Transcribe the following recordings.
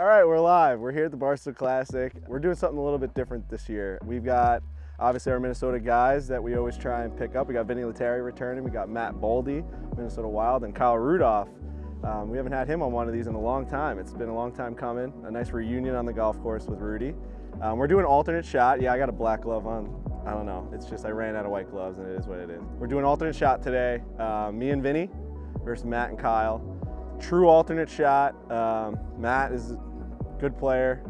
All right, we're live. We're here at the Barstool Classic. We're doing something a little bit different this year. We've got, obviously, our Minnesota guys that we always try and pick up. We got Vinni Lettieri returning. We got Matt Boldy, Minnesota Wild, and Kyle Rudolph. We haven't had him on one of these in a long time. It's been a long time coming. A nice reunion on the golf course with Rudy. We're doing alternate shot. Yeah, I got a black glove on. I don't know. It's just I ran out of white gloves, and it is what it is. We're doing alternate shot today. Me and Vinny versus Matt and Kyle. True alternate shot. Matt is good player.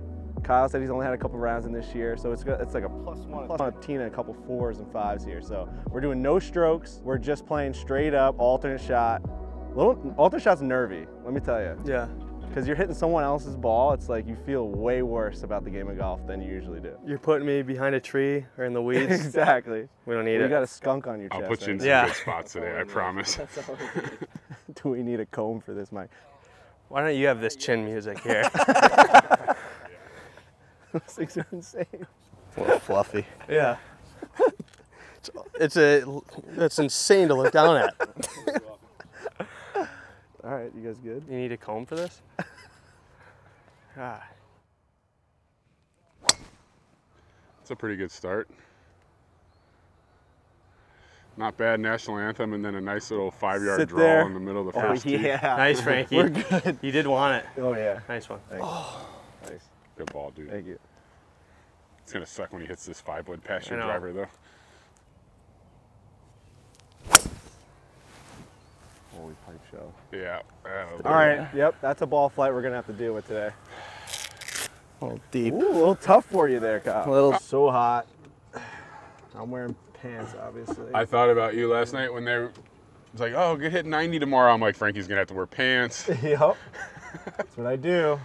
Kyle said he's only had a couple rounds in this year, so it's like a plus one of Tina, a couple fours and fives here. So we're doing no strokes. We're just playing straight up alternate shot. Alternate shot's nervy, let me tell you. Yeah. Because you're hitting someone else's ball, it's like you feel way worse about the game of golf than you usually do. You're putting me behind a tree or in the weeds. Exactly. We don't need it. You got a skunk on your chest. I'll put you in some good spots today, I promise. That's all we need. Do we need a comb for this mic? Why don't you have this chin music here? Those things are insane. A little fluffy. Yeah. It's insane to look down at. All right, you guys good? You need a comb for this? Ah. It's a pretty good start. Not bad national anthem, and then a nice little 5-yard draw there in the middle of the first tee. Yeah. Nice, Frankie. We're good. You did want it. Oh, yeah. Nice one. Oh. Nice. Good ball, dude. Thank you. It's going to suck when he hits this 5-wood past your driver, though. Holy pipe show. Yeah. All right. Yep, that's a ball flight we're going to have to deal with today. A little deep. Ooh, a little tough for you there, Kyle. A little so hot. I'm wearing pants, obviously. I thought about you last night when they were like, oh, good, hit 90 tomorrow. I'm like, Frankie's gonna have to wear pants. Yep. That's what I do.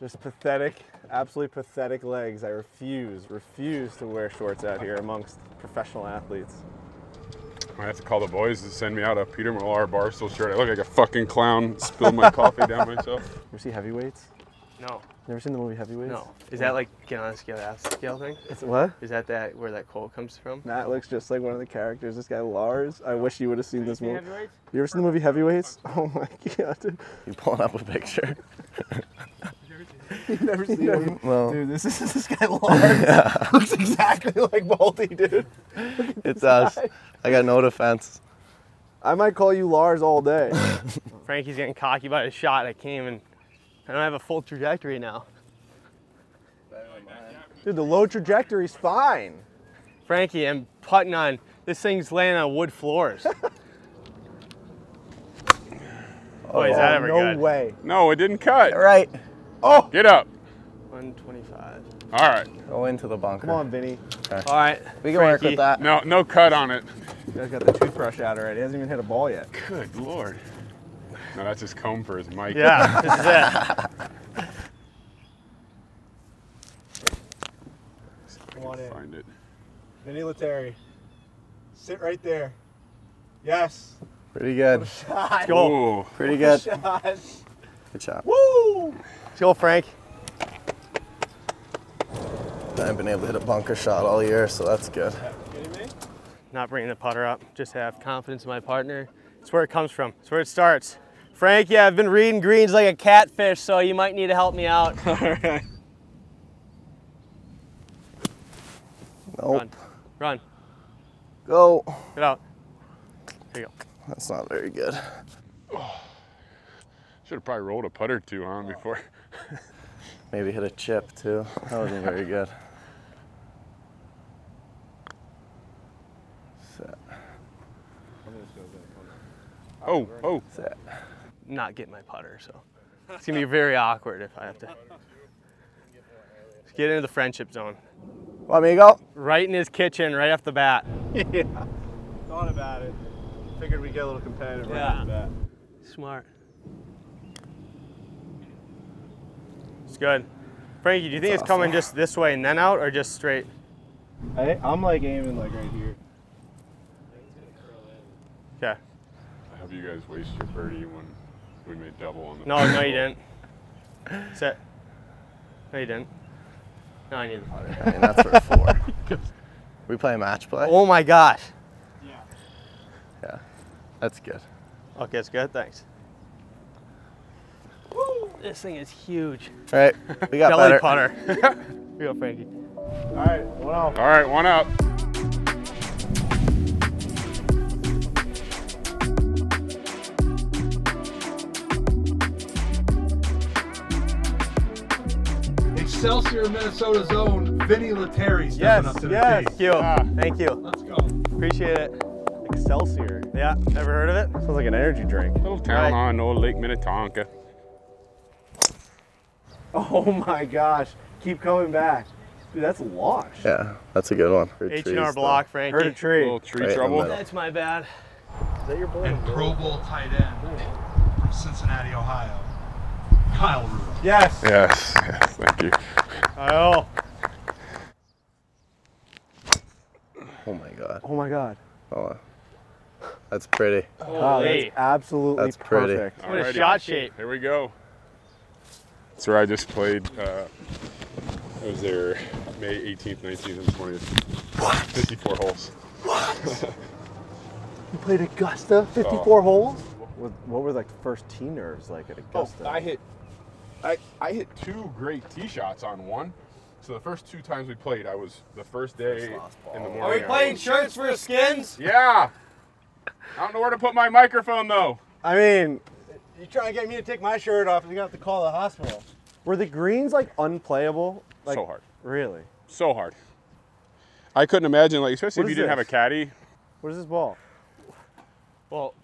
Just pathetic, absolutely pathetic legs. I refuse to wear shorts out here amongst professional athletes. Might have to call the boys to send me out a Peter Millar Barstool shirt. I look like a fucking clown. Spilled my coffee down myself. You see Heavyweights? No. Never seen the movie Heavyweights? No. Is that like get on a scale, ass scale thing? It's what? Is that where that quote comes from? That looks just like one of the characters. This guy Lars. I wish you would have seen this movie. You ever seen the movie Heavyweights? Oh my god, dude. You pulling up a picture? You've never seen him? No. Dude, this guy Lars. Yeah. Looks exactly like Baldy, dude. It does. I got no defense. I might call you Lars all day. Frankie's getting cocky by his shot. I don't have a full trajectory now. Dude, the low trajectory's fine. Frankie, I'm putting on, this thing's laying on wood floors. Boy, is that ever good? No way. No, it didn't cut. All right. Oh! Get up. 125. All right. Go into the bunker. Come on, Vinny. Okay. All right. We can work with that. No, no cut on it. You guys got the toothbrush out already. He hasn't even hit a ball yet. Good Lord. No, that's his comb for his mic. Yeah, this is it. See if I can find it. Vinni Lettieri. Sit right there. Yes. Pretty good. What a shot. Let's go. Ooh. Pretty good. Shot. Good shot. Woo! Let's go, Frank. I haven't been able to hit a bunker shot all year, so that's good. Are you kidding me? Not bringing the putter up. Just have confidence in my partner. It's where it comes from. It's where it starts. Frank, yeah, I've been reading greens like a catfish, so you might need to help me out. All right. Nope. Run. Run. Go. Get out. There you go. That's not very good. Oh. Should have probably rolled a putt or two on before. Maybe hit a chip too. That wasn't very good. Set. Oh, oh. Set. Not get my putter, so it's gonna be very awkward if I have to. Just get into the friendship zone. Want me to go? Right in his kitchen, right off the bat. Yeah. Thought about it. Figured we'd get a little competitive right off the bat. Smart. It's good. Frankie, do you think it's coming just this way and then out, or just straight? I'm like aiming like right here. Okay. You guys waste your birdie when we made double on the No, no you didn't. Set. No you didn't. No, I need the putter. I mean, that's for four. We play match play? Oh my gosh. Yeah. Yeah. That's good. Okay, that's good. Thanks. Woo! This thing is huge. All right, we got belly putter. We go, Frankie. All right, one up. All right, one up. Excelsior, Minnesota's own Vinni Lettieri stepping up to the plate. Thank you. Thank you. Let's go. Appreciate it. Excelsior. Yeah, never heard of it? Sounds like an energy drink. Little town on North Lake Minnetonka. Oh my gosh. Keep coming back. Dude, that's a wash. Yeah, that's a good one. HR Block, Frankie. Heard a tree. A little tree trouble. That's my bad. Is that your boy? And Pro Bowl tight end from Cincinnati, Ohio. Kyle Rudolph. Yes. Yes. Yes. Thank you. Kyle. Oh my God. Oh my God. Oh, that's pretty. Wow, that's absolutely perfect. What a shot shape. Here we go. So I just played. I was there May 18th, 19th, and 20th. What? 54 holes. What? You played Augusta? 54 holes? What were like the first tee nerves like at Augusta? Oh, I hit two great tee shots on one. So the first two times we played, I was the first day in the morning. Are we playing shirts for skins? Yeah. I don't know where to put my microphone though. I mean, you try and get me to take my shirt off, and you have to call the hospital. Were the greens like unplayable? Like, so hard. Really? So hard. I couldn't imagine, like, especially if you didn't have a caddy. What is this ball? Well,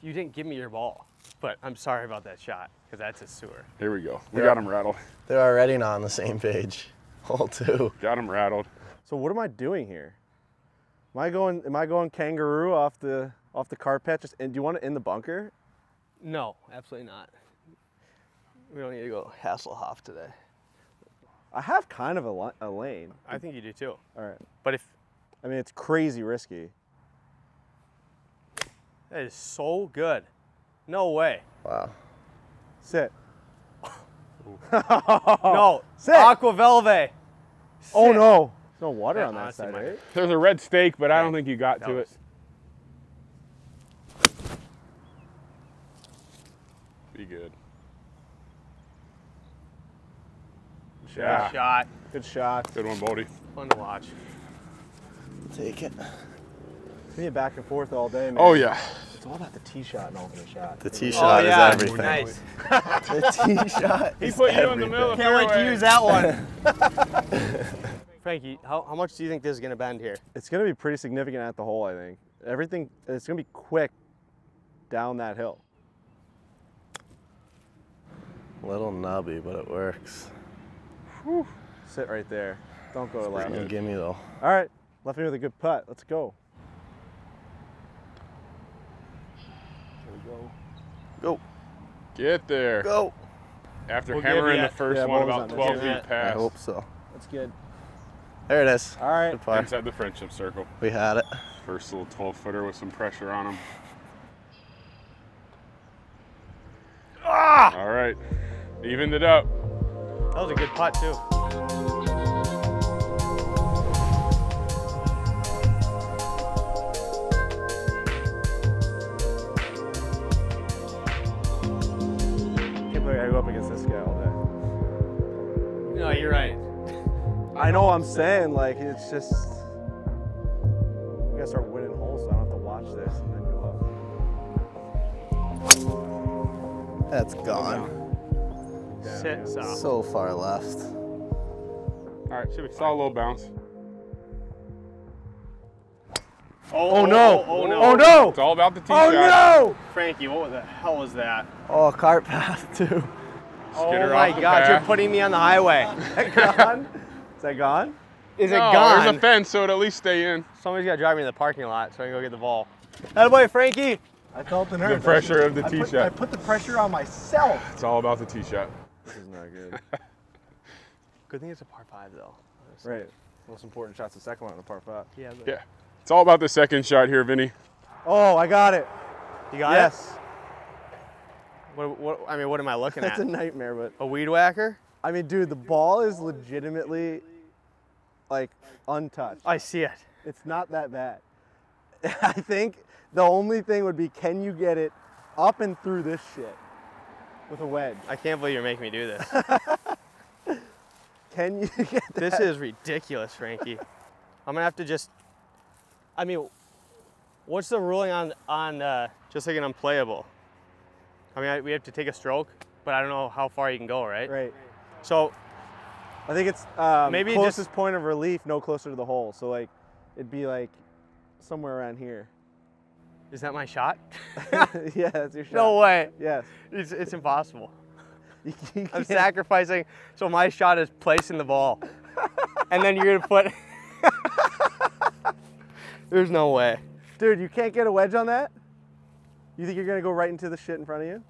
you didn't give me your ball, but I'm sorry about that shot because that's a sewer. Here we go. We got him rattled. They're already not on the same page. Hole two. Got him rattled. So what am I doing here? Am I going kangaroo off the cart patch? And do you want to end the bunker? No, absolutely not. We don't need to go Hasselhoff today. I have kind of a lane. I think you do too. All right. But if, I mean, it's crazy risky. That is so good. No way. Wow. Sit. No. Sit. Aqua Velva. Oh no. There's no water on that side, right? There's a red stake, but I don't think you got to it. Be good. Yeah. Good shot. Good shot. Good one, Boldy. Fun to watch. Take it. It's been back and forth all day, man. Oh, yeah. It's all about the tee shot and opening shot. The tee shot is everything. Nice. The tee shot is everything. He put you in the middle of the fairway. Can't wait to use that one. Frankie, how much do you think this is going to bend here? It's going to be pretty significant at the hole, I think. Everything, it's going to be quick down that hill. A little nubby, but it works. Whew. Sit right there. Don't go left. Give me though. All right, left me with a good putt. Let's go. Go. Get there. Go. After hammering the first one about 12 feet past. I hope so. That's good. There it is. All right. Inside the friendship circle. We had it. First little 12-footer with some pressure on him. Ah! All right. Evened it up. That was a good putt too. Can't believe I go up against this guy all day. No, you're right. I know what I'm saying, like, it's just, we gotta start winning holes so I don't have to watch this and then go up. That's gone. Yeah, so far left. All right, should we saw a low bounce? Oh no! Oh no! Oh no! It's all about the tee shot. Oh no! Frankie, what the hell was that? Oh, a cart path too. Oh my God! You're putting me on the highway. Is that gone? Is that gone? Is it gone? There's a fence, so it'll at least stay in. Somebody's got to drive me to the parking lot so I can go get the ball. Attaboy, Frankie. I felt the nerve. The pressure of the tee shot. I put the pressure on myself. It's all about the tee shot. This is not good. Good thing it's a par 5 though. Honestly. Right. Most important shot's the second one on the par 5. Yeah. But... yeah. It's all about the second shot here, Vinny. Oh, I got it. You got it? Yes. What? I mean, what am I looking at? That's a nightmare, but a weed whacker. I mean, dude, the ball is legitimately like untouched. I see it. It's not that bad. I think the only thing would be, can you get it up and through this shit? with a wedge. I can't believe you're making me do this. Can you get that? This is ridiculous, Frankie. I'm gonna have to just, I mean, what's the ruling on just like an unplayable? I mean, we have to take a stroke, but I don't know how far you can go, right? Right. So, I think it's maybe closest just, point of relief, no closer to the hole. So like, it'd be like somewhere around here. Is that my shot? Yeah, that's your shot. No way. Yes. It's impossible. I'm sacrificing. So my shot is placing the ball. And then you're gonna put, there's no way. Dude, you can't get a wedge on that? You think you're gonna go right into the shit in front of you?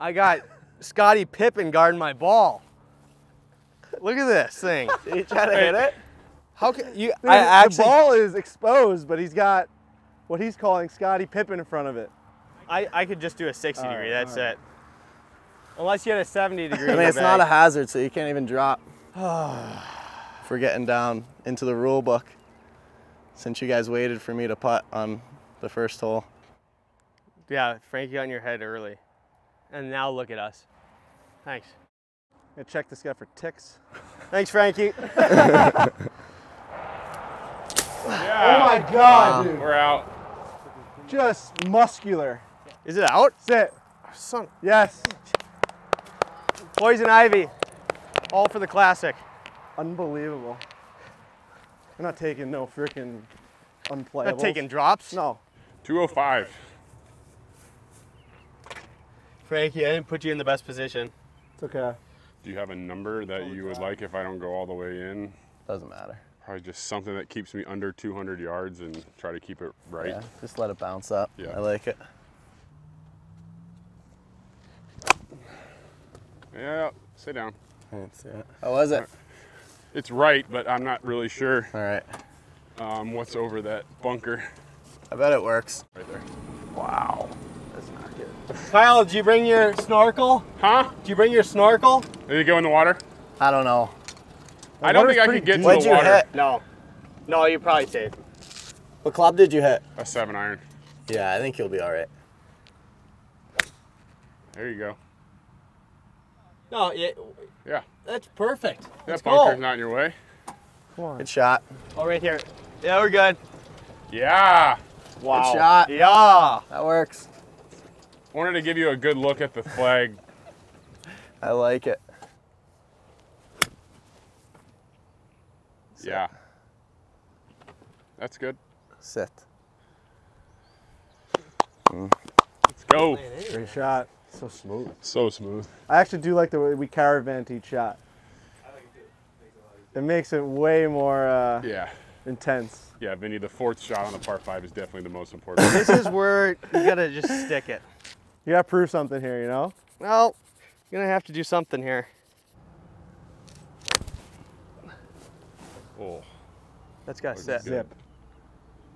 I got Scottie Pippen guarding my ball. Look at this thing. Are you trying to hit it? How can you, dude, the ball is exposed, but he's got what he's calling Scottie Pippen in front of it. I could just do a 60 degree, that's it. Unless you had a 70 degree. I mean, it's not a hazard, so you can't even drop. If we're getting down into the rule book, since you guys waited for me to putt on the first hole. Yeah, Frankie got in your head early. And now look at us. Thanks. I'm gonna check this guy for ticks. Thanks, Frankie. Yeah. Oh my God, dude. We're out. Just muscular. Is it out? Sit. Son. Yes. Poison Ivy, all for the classic. Unbelievable. I'm not taking no freaking unplayables. Not taking drops? No. 205. Frankie, I didn't put you in the best position. It's okay. Do you have a number that you would like if I don't go all the way in? Doesn't matter. Probably just something that keeps me under 200 yards and try to keep it right. Yeah, just let it bounce up. Yeah. I like it. Yeah, sit down. That's it. How was it? It's right, but I'm not really sure. All right. What's over that bunker? I bet it works. Right there. Wow. That's not good. Kyle, did you bring your snorkel? Huh? Did you bring your snorkel? Did it go in the water? I don't know. I don't think I could get to the water. What'd you hit? No. No, you probably saved. What club did you hit? A 7-iron. Yeah, I think you'll be all right. There you go. No, yeah. That's perfect. That bunker's not in your way. Come on. Good shot. Oh, right here. Yeah, we're good. Yeah. Wow. Good shot. Yeah. That works. I wanted to give you a good look at the flag. I like it. Sit. Yeah. That's good. Sit. Let's go. Great shot. So smooth. So smooth. I actually do like the way we caravan each shot. I like it too. It makes it way more intense. Yeah, Vinny, the fourth shot on the par 5 is definitely the most important. This is where you gotta just stick it. You gotta prove something here, you know? Well, you're gonna have to do something here. Oh. That's gotta sit. Zip.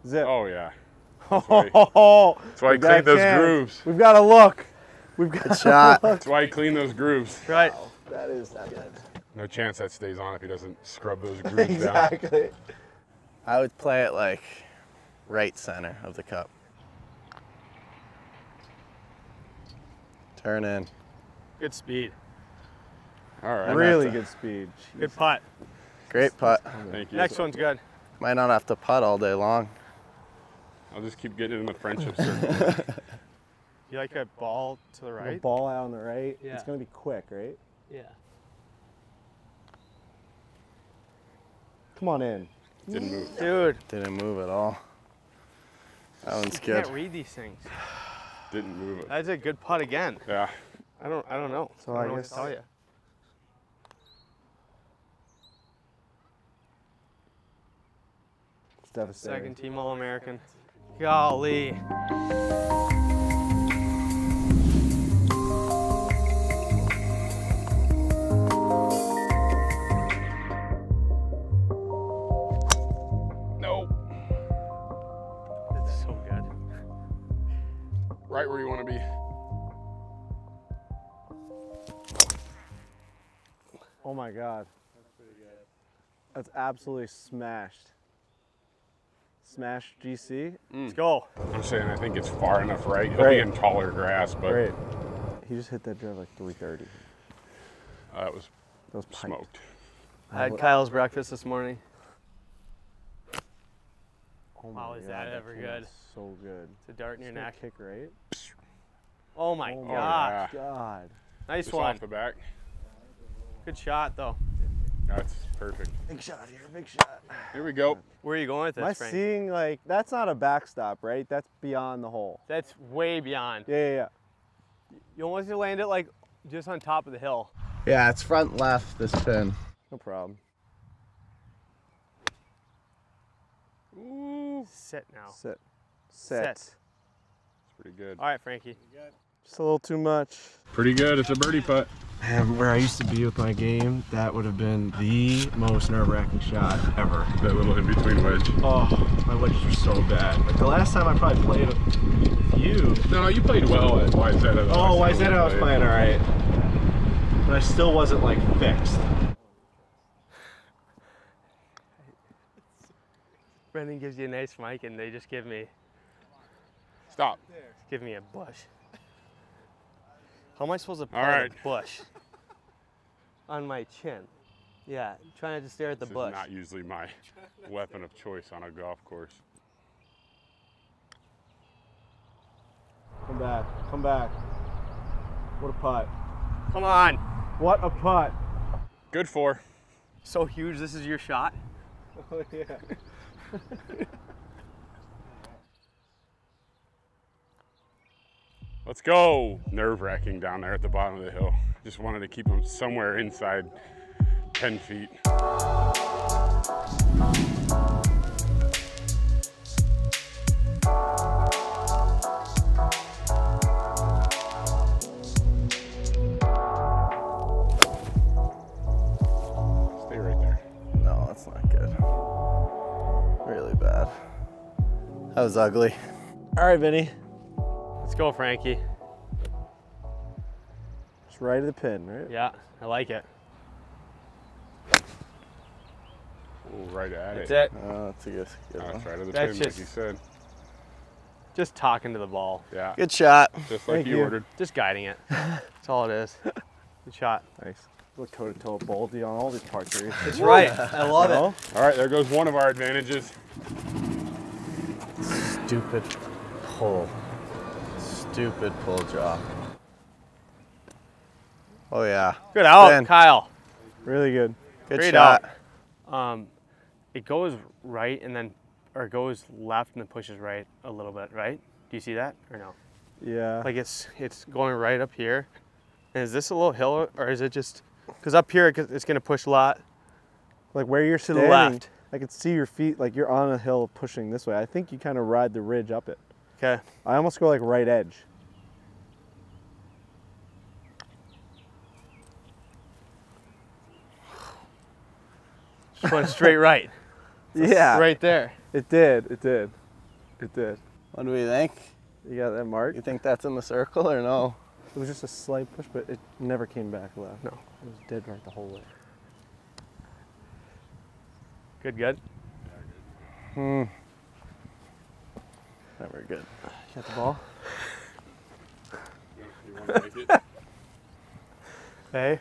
Zip. Oh, yeah. That's why I cleaned those grooves. We've gotta look. We've got a shot. That's why you clean those grooves. Right. Wow, that is not good. No chance that stays on if he doesn't scrub those grooves exactly. down. Exactly. I would play it like right center of the cup. Turn in. Good speed. All right. Really good speed. Jeez. Good putt. Great putt. Thank you. Next one's good. Might not have to putt all day long. I'll just keep getting in the friendship circle. You like a ball to the right? A ball out on the right. Yeah. It's going to be quick, right? Yeah. Come on in. Didn't move. Dude. Didn't move at all. That one's good. I can't read these things. Didn't move it. That's a good putt again. Yeah. I don't know. So I don't know what to tell you. It's devastating. Second team All-American. Golly. Right where you want to be. Oh my God. That's pretty good. That's absolutely smashed. Smashed GC. Let's go. I'm saying I think it's far enough right. He'll be in taller grass, but. Great. He just hit that drive like 3:30. That was smoked. I had Kyle's breakfast this morning. Oh my God, is that ever good? So good. It's a dart in your neck. Kick, right? Oh my God. Nice just one. Off the back. Good shot though. That's perfect. Big shot here, big shot. Here we go. Where are you going with this, Frank? Am I seeing, like, that's not a backstop, right? That's beyond the hole. That's way beyond. Yeah. You almost land it, like, just on top of the hill. Yeah, it's front left, this pin. No problem. Ooh. Sit now. Sit. That's pretty good. All right, Frankie. Just a little too much. Pretty good. It's a birdie putt. And where I used to be with my game, that would have been the most nerve-wracking shot ever. That little in-between wedge. Oh, my wedges were so bad. Like the last time I probably played with you. No, you played well at Wayzata. Oh, Wayzata I was playing all right. But I still wasn't, like, fixed. Brendan gives you a nice mic, and they just give me... Stop. Just give me a bush. How am I supposed to put a bush on my chin? Yeah, I'm trying to stare at the bush. Is not usually my weapon of choice on a golf course. Come back, come back. What a putt. Come on. What a putt. Good four. So huge, this is your shot? Oh, yeah. Let's go. Nerve-wracking down there at the bottom of the hill. Just wanted to keep them somewhere inside 10 feet. Stay right there. No, that's not good. Really bad. That was ugly. All right, Vinny. Let's go, Frankie. It's right at the pin, right? Yeah, I like it. Ooh, right at it. That's it. Oh, that's a good one. It's right at the pin, like you said. Just talking to the ball. Yeah. Good shot. Just like you ordered. Just guiding it. That's all it is. Good shot. Nice. Look toe-to-toe Boldy on all these par threes. That's right. I love it. All right, there goes one of our advantages. Stupid hole. Stupid pull drop. Oh yeah. Good out, Kyle. Really good. Good shot. It goes right and then, or goes left and then pushes right a little bit, right? Do you see that or no? Yeah. Like it's going right up here. And is this a little hill or is it just, because up here it's gonna push a lot. Like where you're to the left. I can see your feet, like you're on a hill pushing this way. I think you kind of ride the ridge up it. Okay. I almost go like right edge. Just went straight right. Yeah. Right there. It did, it did, it did. What do we think? You got that mark? You think that's in the circle or no? It was just a slight push, but it never came back left. No. It was dead right the whole way. Good, good? Yeah, good. Hmm. Not very good. You got the ball? You want to make it? Hey.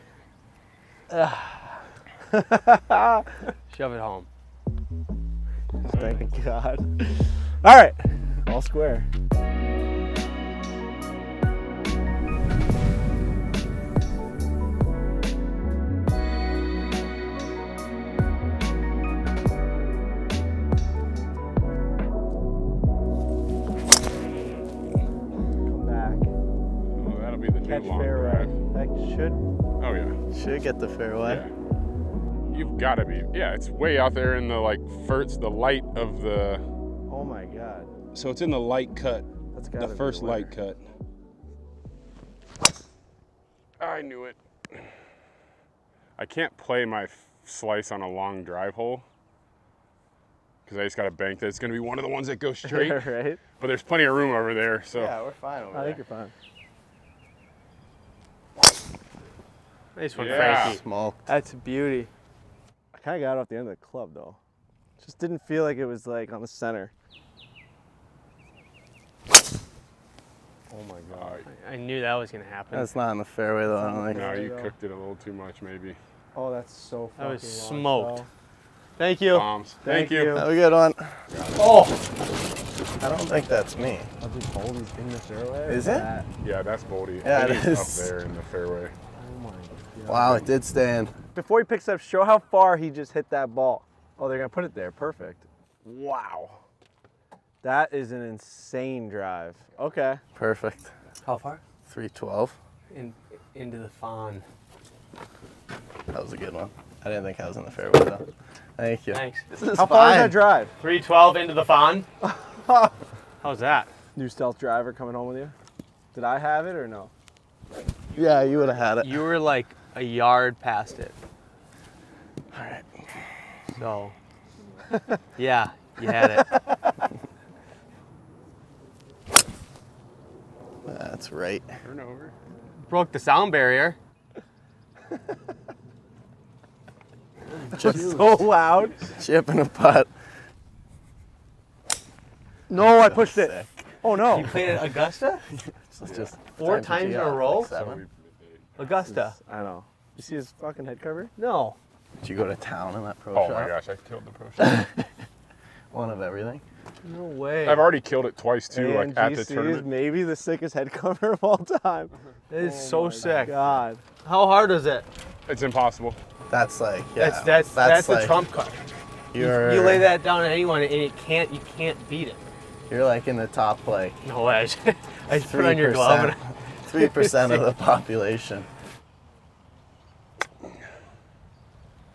Shove it home. Thank God. All right. All square. Should get the fairway. Yeah. You've got to be. Yeah, it's way out there in the like first, the light of the. Oh my God. So it's in the light cut. That's gotta be the first light cut. I knew it. I can't play my slice on a long drive hole because I just got to bank that it's going to be one of the ones that go straight. Right. But there's plenty of room over there, so. Yeah, we're fine over there. I think you're fine. Nice one, Frankie. Smoked. That's a beauty. I kind of got off the end of the club, though. Just didn't feel like it was, like, on the center. Oh my God. I knew that was going to happen. That's not in the fairway though. I don't think. No, you cooked it a little too much maybe. Oh, that's so fucking long. That was smoked. Thank you. Bombs. Thank you. Have a good one. Oh! I don't think that's me. I think Boldy's in the fairway. Is it? That? Yeah, that's Boldy. Yeah, it is. Up there in the fairway. Oh my God. Wow, it did stay in. Before he picks up, show how far he just hit that ball. Oh, they're going to put it there. Perfect. Wow. That is an insane drive. Okay. Perfect. How far? 312. Into the fawn. That was a good one. I didn't think I was in the fairway though. Thank you. Thanks. This is How far is that drive? 312 into the fawn. How's that? New stealth driver coming home with you? Did I have it or no? Yeah, you would have had it. You were like a yard past it. All right. So, yeah, you had it. That's right. Turn over. Broke the sound barrier. Just so loud. Chip and a putt. No, I pushed it. Oh no. You played at Augusta? Just four times in a row? Like Augusta. I know. You see his fucking head cover? No. Did you go to town in that pro shop? Oh my gosh, I killed the pro shop. One of everything. No way. I've already killed it twice too, like at the tournament. Is maybe the sickest head cover of all time. That is so sick. God. How hard is it? It's impossible. That's like, yeah. That's like, the trump card. You lay that down at anyone and you can't beat it. You're like in the top like. No way. I put on your glove. 3% of the population.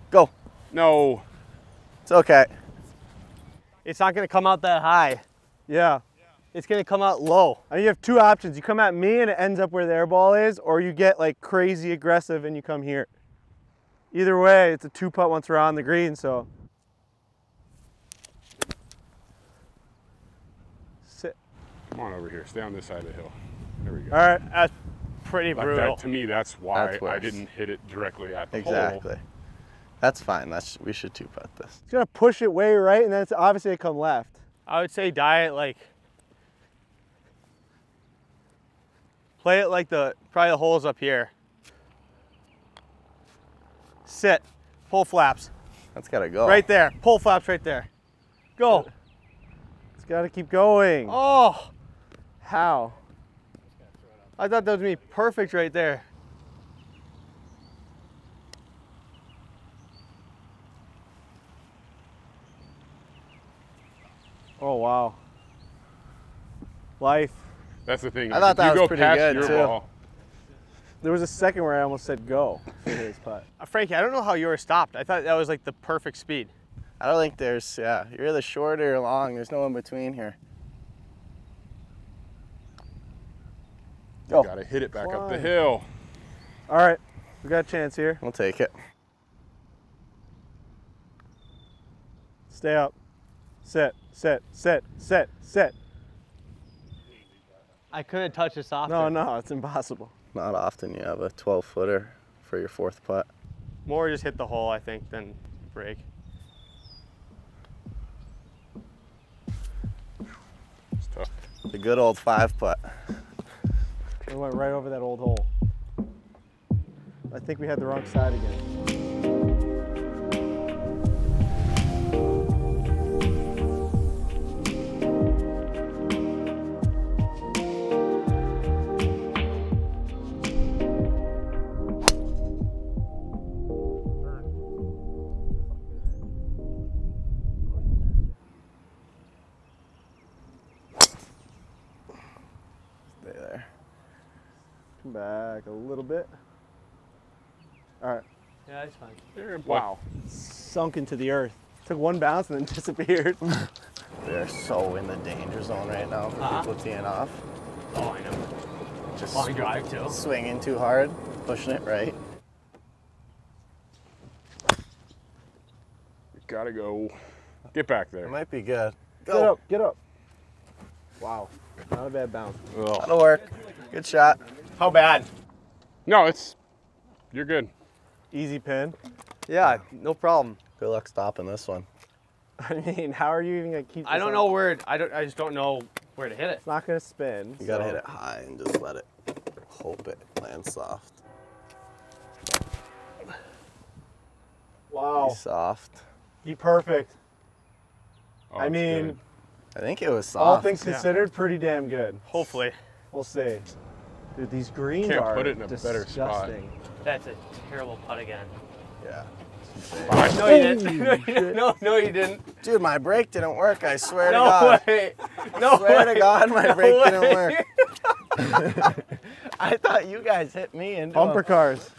Go. No. It's okay. It's not gonna come out that high. Yeah. It's gonna come out low. I mean, you have two options. You come at me and it ends up where the air ball is, or you get like crazy aggressive and you come here. Either way, it's a two putt once we're on the green, so. Sit. Come on over here, stay on this side of the hill. There we go. All right, that's pretty brutal. That, to me, that's why I didn't hit it directly at the hole. Exactly. That's fine, we should two putt this. It's gonna push it way right, and then it's obviously gonna come left. I would say play it like probably the holes up here. Sit, pull flaps. That's gotta go. Right there, pull flaps right there. Go. It's gotta keep going. Oh, how? I thought that was gonna be perfect right there. Oh, wow. Life. That's the thing. I thought that was pretty good too. Ball, there was a second where I almost said go for his putt. Frankie, I don't know how you were stopped. I thought that was like the perfect speed. I don't think there's, yeah, you're either short or long. There's no in between here. Go. You gotta hit it back up the hill. All right, we got a chance here. We'll take it. Stay up. Sit, sit, sit, sit, sit. I couldn't touch this often. No, no, it's impossible. Not often you have a 12-footer for your fourth putt. More just hit the hole, I think, than break. It's tough. The good old 5-putt. We went right over that old hole. I think we had the wrong side again. Back a little bit. All right. Yeah, that's fine. Wow. Sunk into the earth. Took one bounce and then disappeared. They're so in the danger zone right now for people teeing off. Oh, I know. Just long drive too. Swinging too hard, pushing it right. You gotta go. Get back there. It might be good. Go. Get up. Get up. Wow. Not a bad bounce. Oh. That'll work. Good shot. How bad? No, you're good. Easy pin. Yeah, no problem. Good luck stopping this one. I mean, how are you even gonna keep this? I don't know where, I just don't know where to hit it. It's not gonna spin. You gotta hit it high and just let it, hope it lands soft. Wow. Be soft. Be perfect. Oh, I mean, good. I think it was soft. All things considered, pretty damn good. Hopefully. We'll see. Dude, these greens are put it in a disgusting. Better spot. That's a terrible putt again. Yeah. No, you didn't. No, you didn't. Dude, my brake didn't work. I swear to God. No way. No way. To God, my brake didn't work. I thought you guys hit me into bumper cars.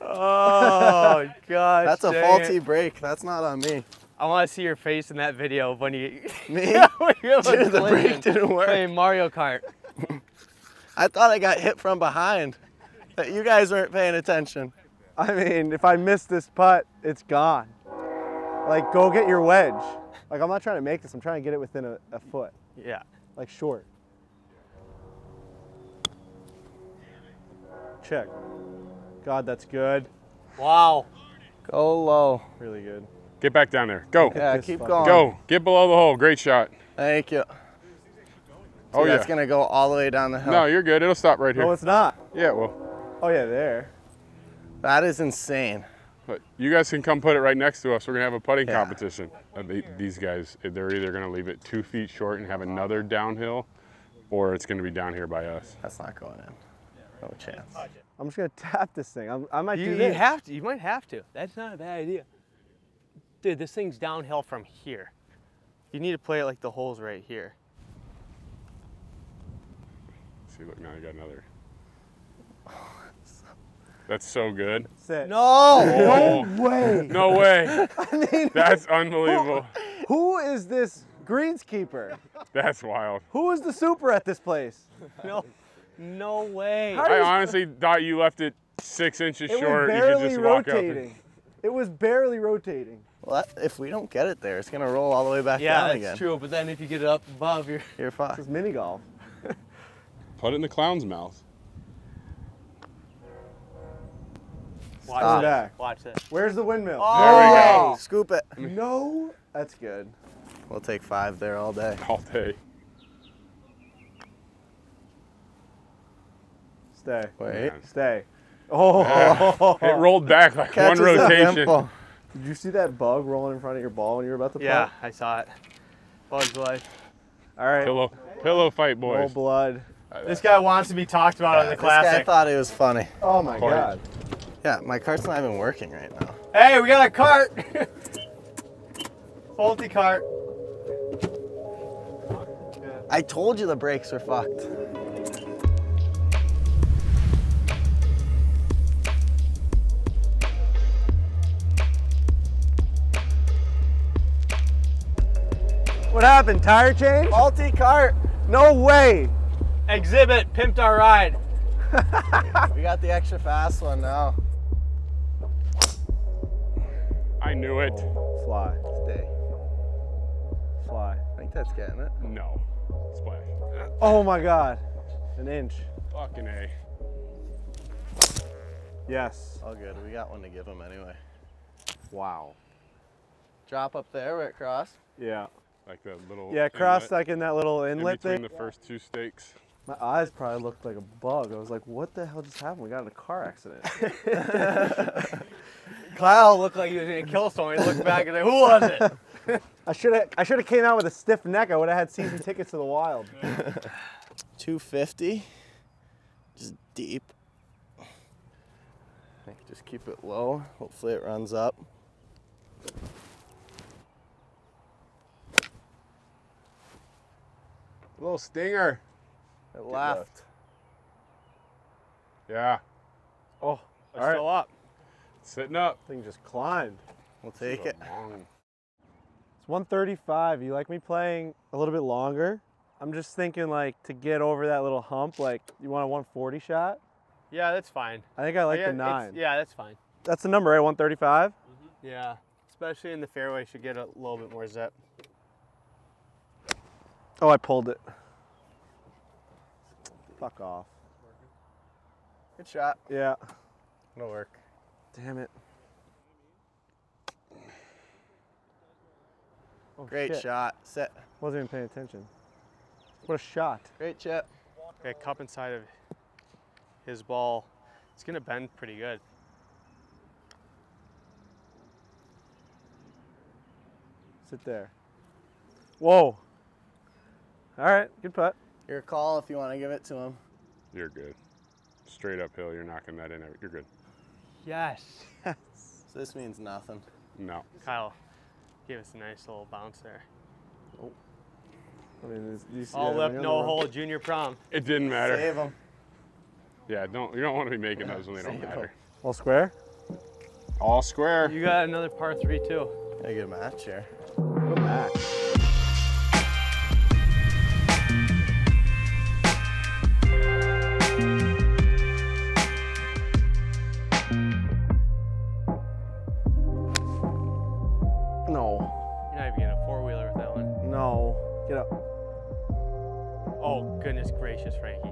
Oh gosh. That's a faulty brake. That's not on me. I want to see your face in that video when you. Me? When you're dude, the brake didn't work. Playing Mario Kart. I thought I got hit from behind. That you guys weren't paying attention. I mean, if I miss this putt, it's gone. Like, go get your wedge. Like, I'm not trying to make this. I'm trying to get it within a foot. Yeah. Like, short. Check. God, that's good. Wow. Go low. Really good. Get back down there. Go. Yeah, keep going. Go. Get below the hole. Great shot. Thank you. Oh, yeah. That's going to go all the way down the hill. No, you're good. It'll stop right here. No, it's not. Yeah, it will. Oh, yeah, there. That is insane. But you guys can come put it right next to us. We're going to have a putting competition. These guys, they're either going to leave it 2 feet short and have another downhill, or it's going to be down here by us. That's not going in. No chance. I'm just going to tap this thing. I might do this. You have to. You might have to. That's not a bad idea. Dude, this thing's downhill from here. You need to play it like the hole's right here. See, look, now you got another. That's so good. That's no! No way! No way! I mean, that's unbelievable. Who is this greenskeeper? That's wild. Who is the super at this place? No way. I honestly thought you left it 6 inches short. You could just walk up. And... It was barely rotating. Well, that, if we don't get it there, it's gonna roll all the way back down again. Yeah, that's true. But then if you get it up above, you're fine. This is mini golf. Put it in the clown's mouth. Watch that. Watch that. Where's the windmill? Oh, there we go. Scoop it. No, that's good. We'll take 5 there all day. All day. Stay. Wait. Stay. Oh. It rolled back like one rotation. Did you see that bug rolling in front of your ball when you were about to putt? Yeah, I saw it. Bug's life. All right. Pillow fight, boys. No blood. This guy wants to be talked about on the classic. This guy thought it was funny. Oh my God. Yeah, my cart's not even working right now. Hey, we got a cart! Faulty cart. I told you the brakes were fucked. What happened? Tire change? Faulty cart. No way. Exhibit pimped our ride. We got the extra fast one now. I knew it. Fly. Stay. Fly. I think that's getting it. No. Splash. Oh my God. An inch. Fucking A. Yes. All good. We got one to give him anyway. Wow. Drop up there where it crossed. Yeah. Like that little. Yeah, crossed like in that little inlet thing. In between the first 2 stakes. My eyes probably looked like a bug. I was like, what the hell just happened? We got in a car accident. Kyle looked like he was going to kill someone. He looked back and said, who was it? I should have came out with a stiff neck. I would have had season tickets to the Wild. 250, just deep. I think just keep it low. Hopefully it runs up. A little stinger. It left. Yeah. Oh, it's still up. Sitting up. Thing just climbed. We'll take it. It's 135. You like me playing a little bit longer? I'm just thinking, like, to get over that little hump, like, you want a 140 shot? Yeah, that's fine. I think I like the 9. Yeah, that's fine. That's the number, right? 135? Mm-hmm. Yeah. Especially in the fairway, should get a little bit more zip. Oh, I pulled it. Fuck off. Good shot. Yeah. It'll work. Damn it. Oh, great shot. Set. Wasn't even paying attention. What a shot. Great chip. Okay, cup inside of his ball. It's gonna bend pretty good. Sit there. Whoa. All right, good putt. Your call if you want to give it to him. You're good. Straight uphill, you're knocking that in. You're good. Yes. So this means nothing. No. Kyle gave us a nice little bounce there. Oh. I mean, all left, no hole, junior prom. It didn't matter. Save them. Yeah, you don't want to be making those when they don't matter. All square? All square. You got another par three, too. I get a match here. Good match. No. You're not even getting a four-wheeler with that one. No. Get up. Oh, goodness gracious, Frankie.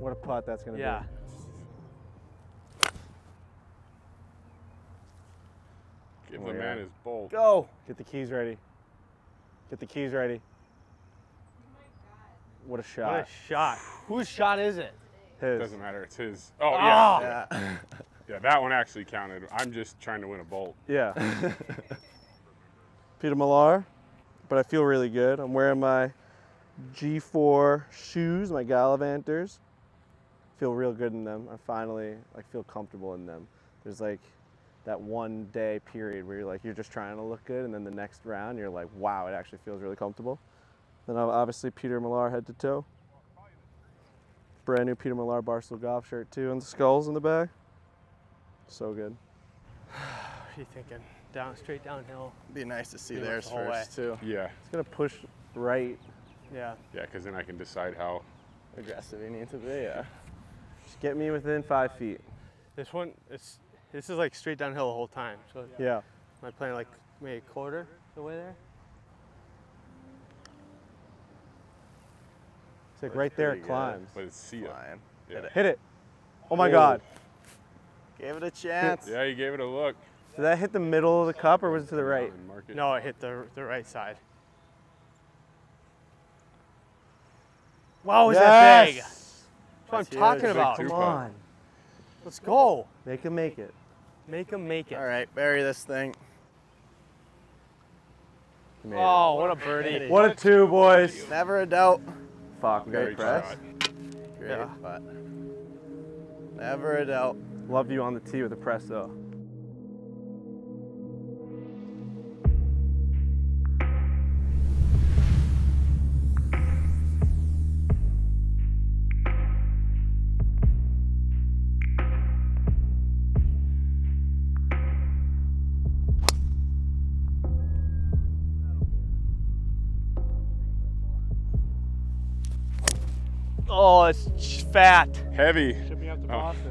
What a putt that's going to be. Yeah. Give the man his bolt. Go! Get the keys ready. Get the keys ready. Oh my God. What a shot. What a shot. Whose shot is it? His. It doesn't matter. It's his. Oh, yeah. Oh. Yeah. Yeah, that one actually counted. I'm just trying to win a bolt. Yeah. Peter Millar, but I feel really good. I'm wearing my G4 shoes, my Galavanters. Feel real good in them. I finally like feel comfortable in them. There's like that 1 day period where you're just trying to look good, and then the next round you're like, wow, it actually feels really comfortable. Then obviously Peter Millar head to toe. Brand new Peter Millar Barstool Golf shirt too, and the skulls in the back. So good. What are you thinking? Down, straight downhill. Be nice to see theirs first too. Yeah. It's gonna push right. Yeah. Yeah, because then I can decide how aggressive you need to be. Yeah. Just get me within 5 feet. This one, this is like straight downhill the whole time. So yeah. Am I playing like maybe a quarter the way there? It's like right there it climbs. But it's Yeah. Hit it. Oh my God. Gave it a chance. Yeah, you gave it a look. Did that hit the middle of the cup or was it to the right? No, it hit the right side. Wow, is that big? That's what I'm talking about. Come on. Let's go. Make him make it. Make him make it. All right, bury this thing. Oh, what a birdie. What a two, boys. Never a doubt. Fuck, great press. Great putt. Never a doubt. Love you on the tee with the press, though. Oh, it's fat. Heavy. Ship me up to Boston.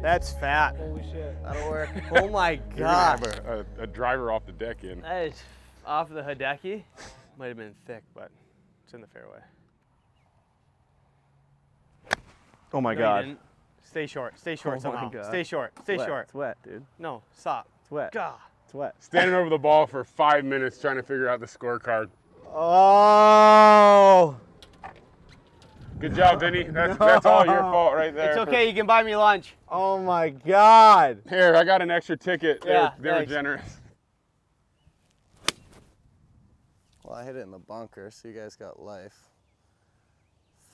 That's fat. Holy shit. That'll work. Oh my God. You're gonna have a driver off the deck in. That is off the Hideki. Might have been thick, but it's in the fairway. Oh my God. Stay short. Stay short somehow. Stay short. Stay short. It's wet, dude. No, stop. It's wet. God. It's wet. Standing over the ball for 5 minutes trying to figure out the scorecard. Oh. Good job, Vinny. That's all your fault right there. It's okay. You can buy me lunch. Oh, my God. Here, I got an extra ticket. Yeah, they were generous. Well, I hit it in the bunker, so you guys got life.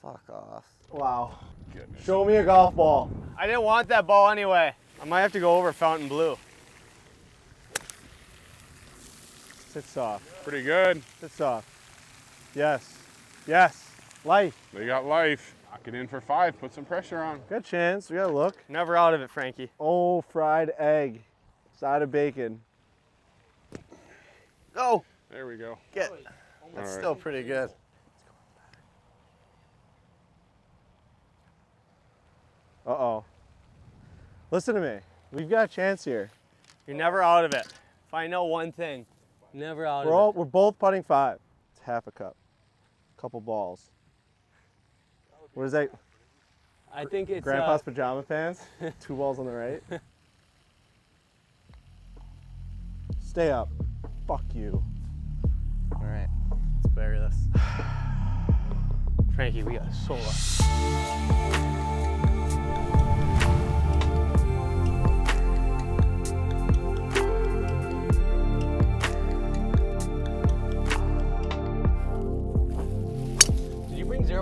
Fuck off. Wow. Goodness. Show me a golf ball. I didn't want that ball anyway. I might have to go over Fountain Blue. Sit soft. Pretty good. Sit soft. Yes. Yes. Life. They got life. Knock it in for five. Put some pressure on. Good chance. We got to look. Never out of it, Frankie. Oh, fried egg. Side of bacon. Go. There we go. Get. That's still pretty good. Uh-oh. Listen to me. We've got a chance here. You're never out of it. If I know one thing, never out of it. We're both putting five. It's half a cup. Couple balls. What is that? I think it's Grandpa's pajama pants. 2 balls on the right. Stay up. Fuck you. All right. It's bury this. Frankie, we got so lucky.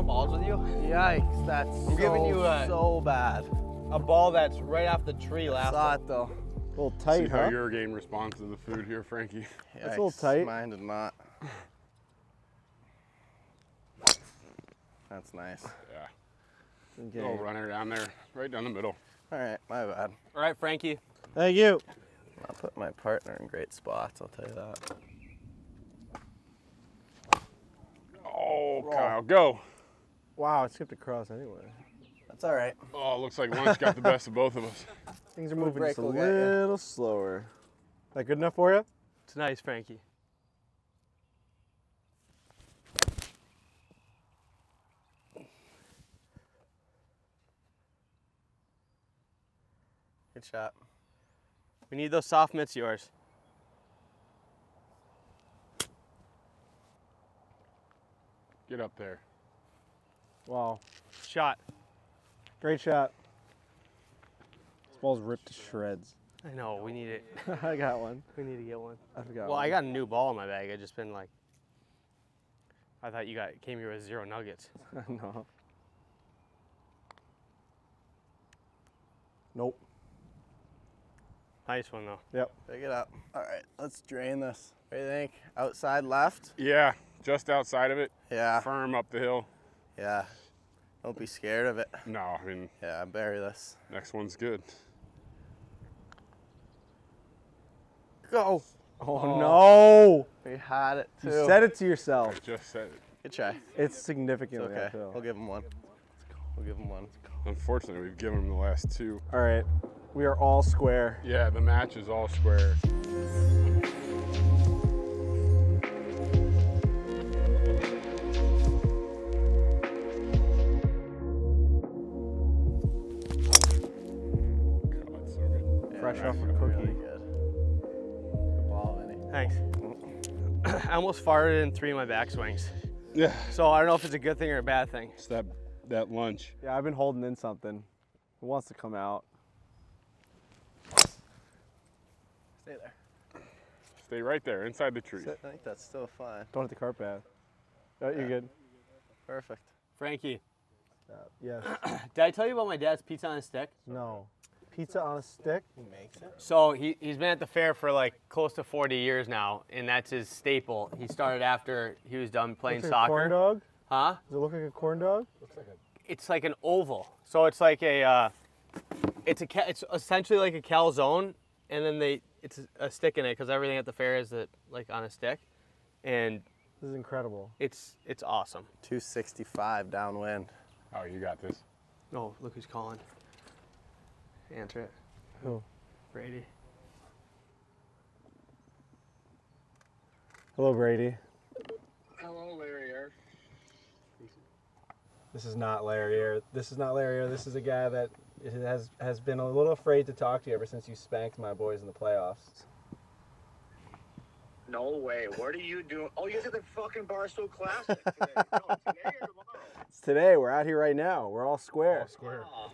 Balls with you? Yikes, that's I'm so, giving you a, so bad. A ball that's right off the tree last time. Though. A little tight, see huh? How your game responds to the food here, Frankie. Yikes, that's a little tight. Mine did not. That's nice. Yeah. Okay. Little runner down there, right down the middle. All right, my bad. All right, Frankie. Thank you. I'll put my partner in great spots, I'll tell you that. Oh, Kyle, go. Wow, it skipped across anyway. That's all right. Oh, looks like lunch got the best of both of us. Things are moving just a little slower. Is that good enough for you? It's nice, Frankie. Good shot. We need those soft mitts of yours. Get up there. Wow. Shot. Great shot. This ball's ripped to shreds. I know, we need it. I got one. We need to get one. I forgot one. Well, I got a new ball in my bag. I just been like, I thought you came here with zero nuggets. No. Nope. Nice one though. Yep. Pick it up. All right, let's drain this. What do you think? Outside left? Yeah, just outside of it. Yeah. Firm up the hill. Yeah, don't be scared of it. No, I mean. Yeah, bury this. Next one's good. Go. Oh no. We had it too. You said it to yourself. I just said it. Good try. It's significantly okay. We'll give him one. We'll give him one. Unfortunately, we've given him the last two. All right, we are all square. Yeah, the match is all square. Fresh off a cookie. Really good. Good ball, Vinny. Thanks. I almost farted in three of my back swings. Yeah. So I don't know if it's a good thing or a bad thing. It's that lunch. Yeah, I've been holding in something. It wants to come out. Stay there. Stay right there, inside the tree. I think that's still fine. Don't hit the cart path. Oh, yeah. You're good. Perfect. Frankie. Yes. Did I tell you about my dad's pizza on a stick? No. Pizza on a stick? He makes it. So he's been at the fair for like close to 40 years now, and that's his staple. He started after he was done playing soccer. Corn dog? Huh? Does it look like a corn dog? Looks like a... It's like an oval. So it's like a, it's essentially like a calzone, and then it's a stick in it because everything at the fair is like on a stick, and this is incredible. It's awesome. 265 downwind. Oh, you got this. Oh, look who's calling. Answer it. Who? Brady. Hello, Brady. Hello, Larrier. This is not Larrier. This is not Larrier. This is a guy that has been a little afraid to talk to you ever since you spanked my boys in the playoffs. No way. What are you doing? Oh, you did the fucking Barstool Classic today. No, today or tomorrow? It's today. We're out here right now. We're all square. All square. Oh.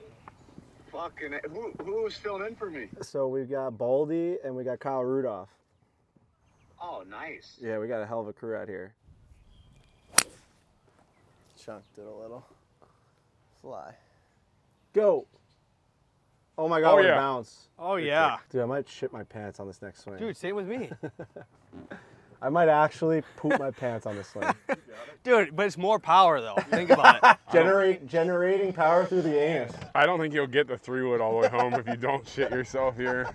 Fucking, who was filling in for me? So we've got Boldy and we got Kyle Rudolph. Oh, nice. Yeah, we got a hell of a crew out here. Chunked it a little. Fly. Go. Oh my God, oh, what a bounce. Oh yeah. Dude, I might shit my pants on this next swing. Dude, same with me. I might actually poop my pants on this swing. Dude, but it's more power though. Think about it. Generating power through the anus. I don't think you'll get the 3-wood all the way home if you don't shit yourself here.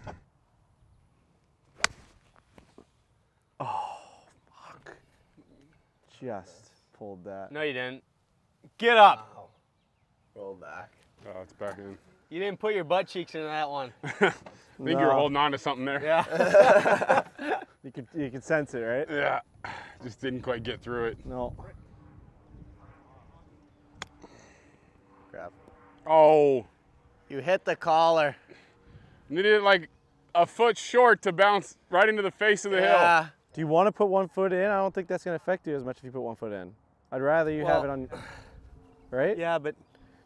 Oh, fuck. Just pulled that. No, you didn't. Get up. Wow. Roll back. Oh, it's back in. You didn't put your butt cheeks into that one. I think you were holding on to something there. Yeah. You could sense it, right? Yeah. Just didn't quite get through it. No. Crap. Oh. You hit the collar. Needed it like a foot short to bounce right into the face of the hill. Do you want to put one foot in? I don't think that's going to affect you as much if you put one foot in. I'd rather you have it on, right? Yeah, but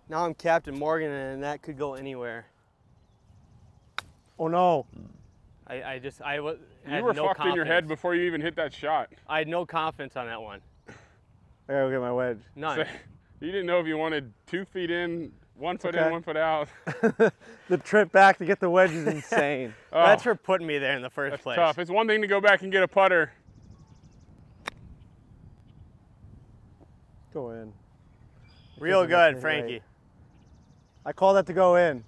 now I'm Captain Morgan, and that could go anywhere. Oh, no. I just had no confidence. You were fucked in your head before you even hit that shot. I had no confidence on that one. I gotta get my wedge. None. So, you didn't know if you wanted 2 feet in, 1 foot in, 1 foot out. The trip back to get the wedge is insane. Oh, that's for putting me there in the first place. Tough. It's one thing to go back and get a putter. Go in. Real good, Frankie. Right. I call that to go in.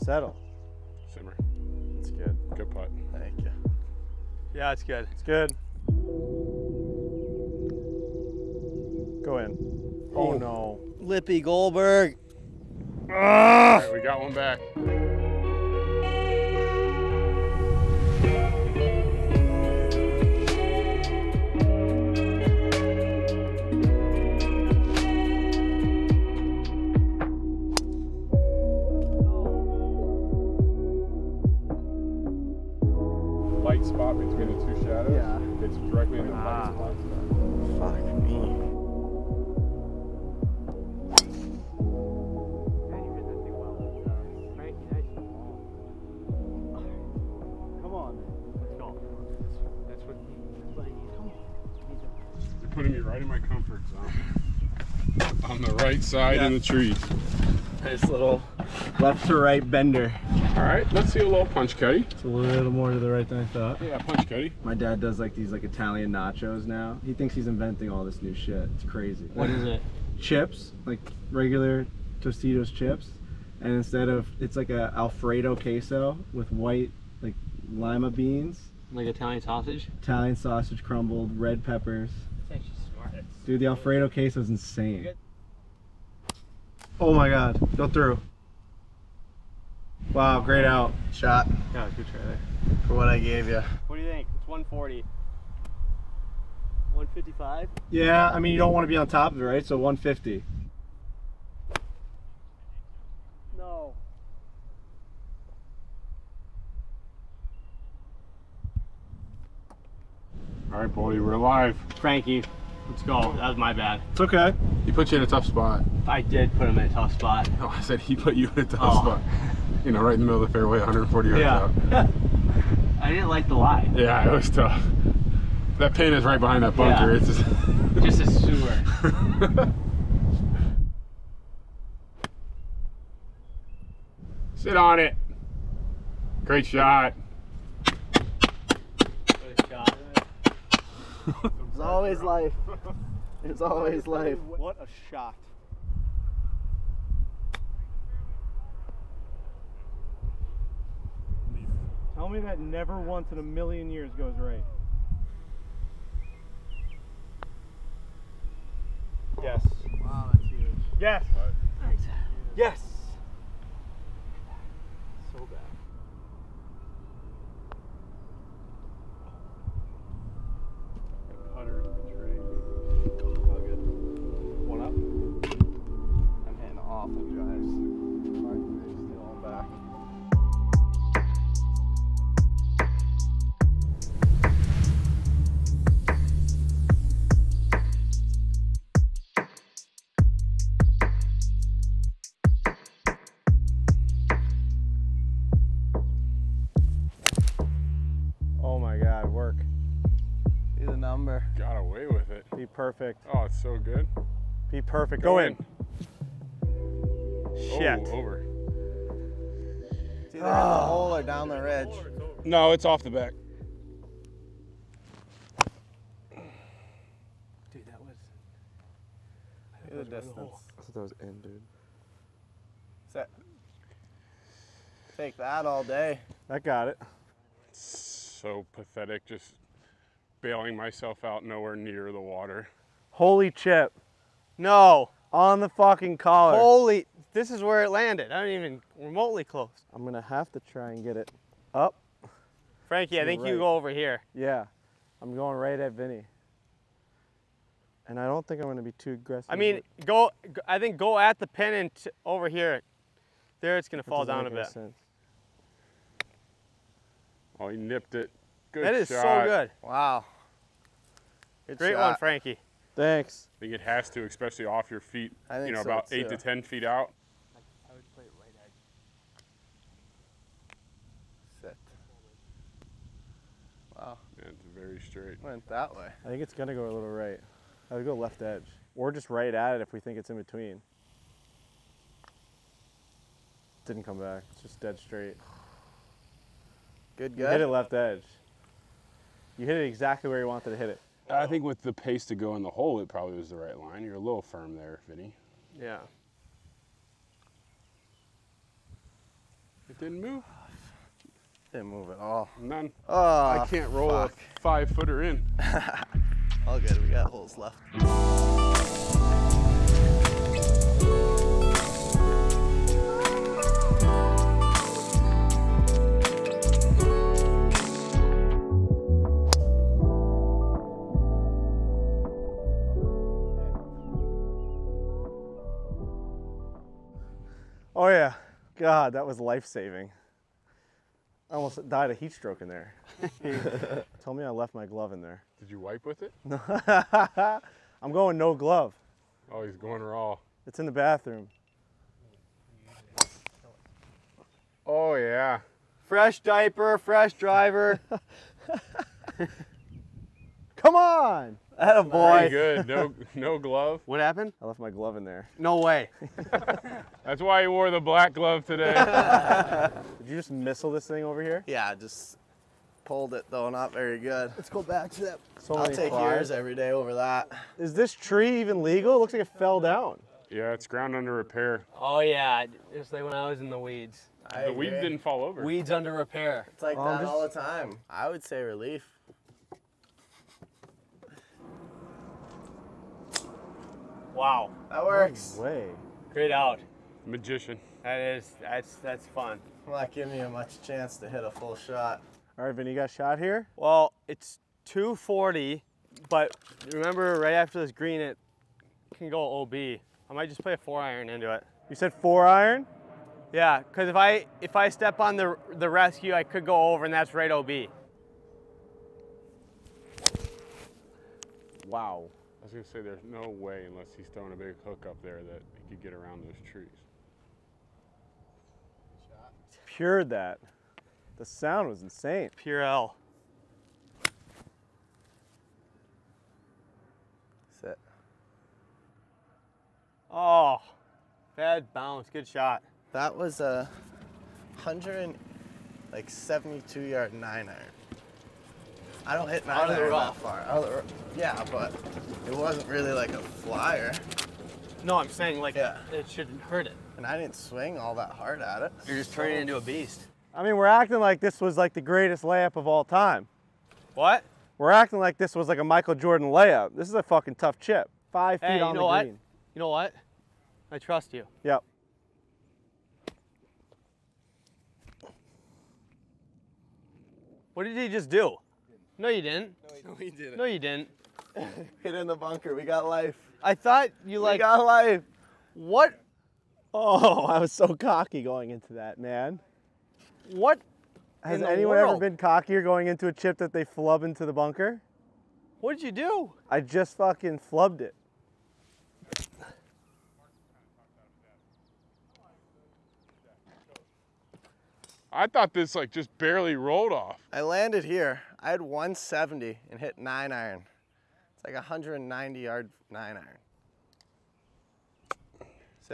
Settle. Simmer. That's good. Good putt. Thank you. Yeah, it's good. It's good. Go in. Oh, no. Lippy Goldberg. All right, we got one back. Spot between the two shadows. Yeah. It's directly in the white spot. Fuck me. Come on, man. Let's go. That's what I need. Come on. You're putting me right in my comfort zone. On the right side in the trees. Nice little left to right bender. All right, let's see a little punch cutty. It's a little more to the right than I thought. Yeah, punch cutty. My dad does like these like Italian nachos now. He thinks he's inventing all this new shit. It's crazy. What is it? Chips, like regular Tostitos chips. And instead of, it's like a Alfredo queso with white like lima beans. Like Italian sausage? Italian sausage crumbled, red peppers. That's actually smart. Dude, the Alfredo queso is insane. Oh my God, go through. Wow, great out shot. Yeah, good try there. For what I gave you. What do you think? It's 140. 155? Yeah, I mean, you don't want to be on top of it, right? So 150. No. All right, Boldy, we're alive. Frankie, let's go. That was my bad. It's okay. He put you in a tough spot. I did put him in a tough spot. No, I said he put you in a tough spot. You know, right in the middle of the fairway, 140 yards out. I didn't like the lie. Yeah, it was tough. That pin is right behind that bunker. Yeah. It's just a sewer. Sit on it. Great shot. Good shot. It's always life. It's always life. What a shot. Tell me that never once in a million years goes right. Yes. Wow, that's huge. Yes. Right. Yes. So bad. Putter. All good. One up. I'm hitting awful drives. Got away with it. Be perfect. Oh, it's so good. Be perfect. Go in. Shit. Oh, over. It's either in the hole or down the ridge. No, it's off the back. Dude, that was... Look at the distance. I thought that was in, dude. Set. Take that all day. I got it. So pathetic, just... bailing myself out nowhere near the water. Holy chip. No. On the fucking collar. Holy, this is where it landed. I don't even remotely close. I'm gonna have to try and get it up. Frankie, I think you go over here. Yeah, I'm going right at Vinny. And I don't think I'm gonna be too aggressive. I mean, go. I think go at the pin and over here. there, it's going to fall down a bit. Sense. Oh, he nipped it. Good shot. That is so good. Wow. Good Great shot. One, Frankie. Thanks. I think it has to, especially off your feet, I think about 8 to 10 feet out. I would play it right edge. Sit. Wow. Yeah, it's very straight. Went that way. I think it's going to go a little right. I would go left edge. Or just right at it if we think it's in between. Didn't come back. It's just dead straight. Good guy. Hit it left edge. You hit it exactly where you wanted to hit it. I think with the pace to go in the hole, it probably was the right line. You're a little firm there, Vinny. Yeah. It didn't move. Didn't move at all. None. Oh, I can't roll a 5-footer in. All good. We got holes left. Oh yeah, God, that was life-saving. I almost died of heat stroke in there. Told me I left my glove in there. Did you wipe with it? No. I'm going no glove. Oh, he's going raw. It's in the bathroom. Oh yeah. Fresh diaper, fresh driver. Come on. Atta boy. Very good. No glove. What happened? I left my glove in there. No way. That's why you wore the black glove today. Did you just missile this thing over here? Yeah, I just pulled it though, not very good. Let's go back to that. So I'll take yours every day over that. Is this tree even legal? It looks like it fell down. Yeah, it's ground under repair. Oh yeah, it's like when I was in the weeds. The weeds didn't fall over. Weeds under repair. It's like that all the time. I would say relief. Wow, that works. No way. Great out. Magician. That is, that's fun. I'm not giving you much chance to hit a full shot. All right, Vinny, you got a shot here? Well, it's 240, but remember right after this green, it can go OB. I might just play a 4-iron into it. You said 4-iron? Yeah, because if I step on the rescue, I could go over, and that's right OB. Wow. I was going to say there's no way, unless he's throwing a big hook up there, that he could get around those trees. Pured that. The sound was insane. Pure L. Sit. Oh, bad bounce. Good shot. That was a 172-yard 9-iron. I don't hit 9-iron that far. Yeah, but it wasn't really like a flyer. No, I'm saying like it shouldn't hurt it. And I didn't swing all that hard at it. You're just turning it into a beast. I mean, we're acting like this was like the greatest layup of all time. What? We're acting like this was like a Michael Jordan layup. This is a fucking tough chip. 5 feet on the green. You know what? I trust you. Yep. What did he just do? No, you didn't. No, he didn't. No, you didn't. Hit in the bunker. We got life. I thought you like. We got life. What? Oh, I was so cocky going into that, man. What? Has anyone ever been cockier going into a chip that they flub into the bunker? What did you do? I just fucking flubbed it. I thought this like just barely rolled off. I landed here. I had 170 and hit 9-iron. It's like a 190-yard 9-iron.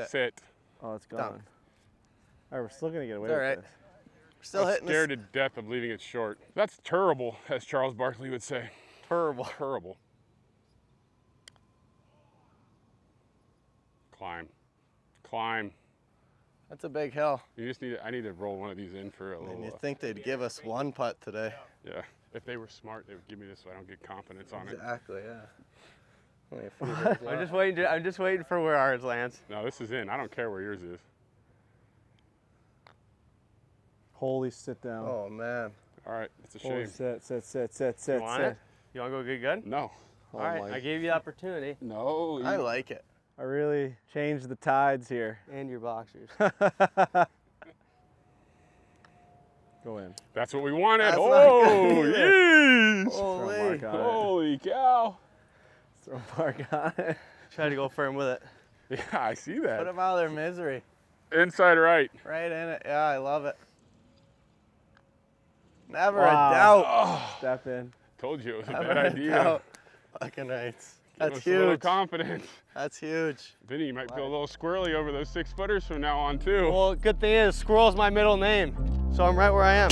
Sit. Oh, it's gone. Dunk. All right, we're still gonna get away with this. We're still hitting this. I'm scared to death of leaving it short. That's terrible, as Charles Barkley would say. Terrible. Terrible. Climb. Climb. That's a big hill. You just need. I need to roll one of these in for a little. And you think they'd give us one putt today? Yeah. If they were smart, they would give me this so I don't get confidence on it. Exactly. Yeah. I'm just waiting for where ours lands. No, this is in. I don't care where yours is. Holy sit down. Oh man. All right. It's a shame. Holy set. You want it? You want to go get good? No. All right. I gave you the opportunity. No. I like it. I really changed the tides here. And your boxers. Go in. That's what we wanted. That's oh, yes! Holy. Holy cow. Throw Mark on it. Try to go firm with it. Yeah, I see that. Put them out of their misery. Inside right. Right in it. Yeah, I love it. Never a doubt. Oh. Step in. Told you it was a bad idea. Fucking nice. That's huge. A little confidence. That's huge. Vinny, you might feel a little squirrely over those 6-footers from now on too. Well, good thing is squirrel's my middle name, so I'm right where I am.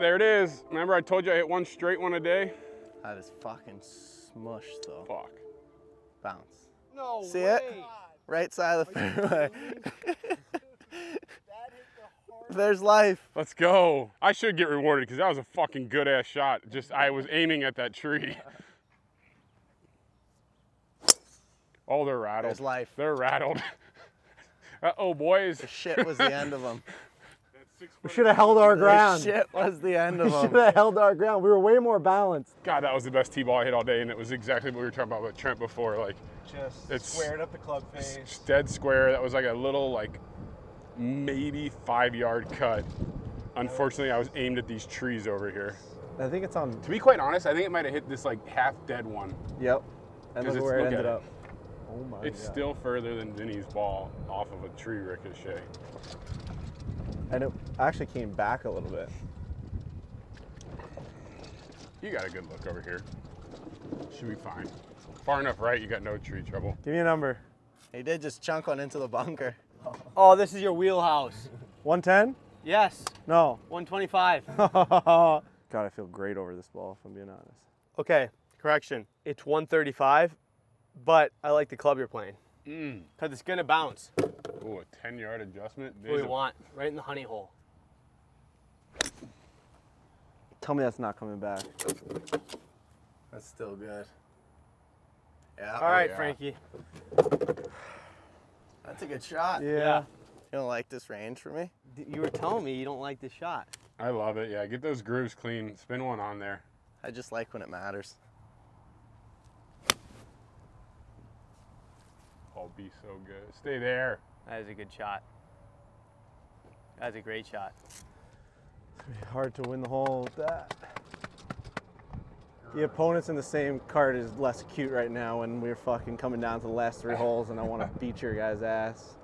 There it is. Remember I told you I hit one straight one a day? That is fucking smushed though. Fuck. Bounce. No See way. It? God. Right side of the fairway. There's life. Let's go. I should get rewarded because that was a fucking good ass shot. Just I was aiming at that tree. Oh, they're rattled. There's life. They're rattled. Uh-oh, boys. The shit was the end of them. We should have held our ground. Shit was the end of them. We should have held our ground. We were way more balanced. God, that was the best tee ball I hit all day, and it was exactly what we were talking about with Trent before. Like, just squared up the club face. It's dead square. That was like a little, like, maybe 5-yard cut. Unfortunately, I was aimed at these trees over here. I think it's on. To be quite honest, I think it might have hit this like half dead one. Yep. And look where it ended up. Oh my God. It's still further than Vinny's ball off of a tree ricochet. And it actually came back a little bit. You got a good look over here. Should be fine. Far enough right, you got no tree trouble. Give me a number. He did just chunk one into the bunker. Oh, this is your wheelhouse. 110? Yes. No. 125. God, I feel great over this ball, if I'm being honest. Okay, correction. It's 135, but I like the club you're playing. Because it's going to bounce. Oh, a 10-yard adjustment. What we want, right in the honey hole. Tell me that's not coming back. That's still good. Yeah. All right, Frankie. That's a good shot. Yeah. You don't like this range for me? You were telling me you don't like this shot. I love it, yeah. Get those grooves clean. Spin one on there. I just like when it matters. I'll be so good. Stay there. That is a good shot. That's a great shot. It's gonna be hard to win the hole with that. The opponents in the same cart is less cute right now when we're fucking coming down to the last three holes and I want to beat your guys' ass.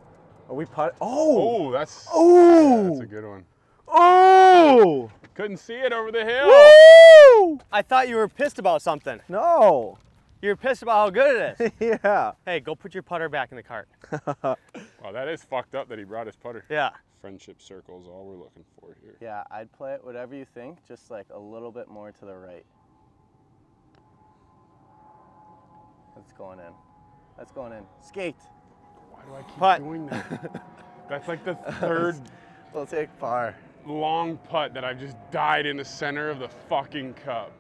Are we putting? Oh! Oh, that's. Oh! Yeah, that's a good one. Oh! Couldn't see it over the hill. Woo! I thought you were pissed about something. No. You're pissed about how good it is. Yeah. Hey, go put your putter back in the cart. Wow, that is fucked up that he brought his putter. Yeah. Friendship circle is all we're looking for here. Yeah, I'd play it whatever you think, just like a little bit more to the right. That's going in. That's going in. Skate. Why do I keep doing that? That's like the third. We'll take par. Long putt that I've just died in the center of the fucking cup.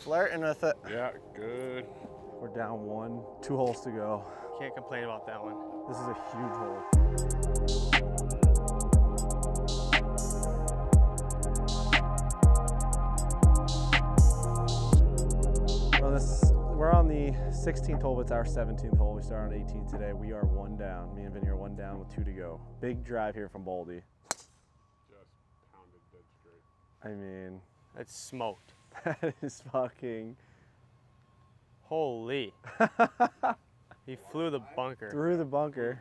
Flirting with it. Yeah, good. We're down one. 2 holes to go. Can't complain about that one. This is a huge hole. Well, we're on the 16th hole, but it's our 17th hole. We start on 18 today. We are 1 down. Me and Vinny are 1 down with 2 to go. Big drive here from Boldy. Just pounded dead straight. I mean, that's smoked. That is fucking... Holy. He flew the bunker. Through the bunker.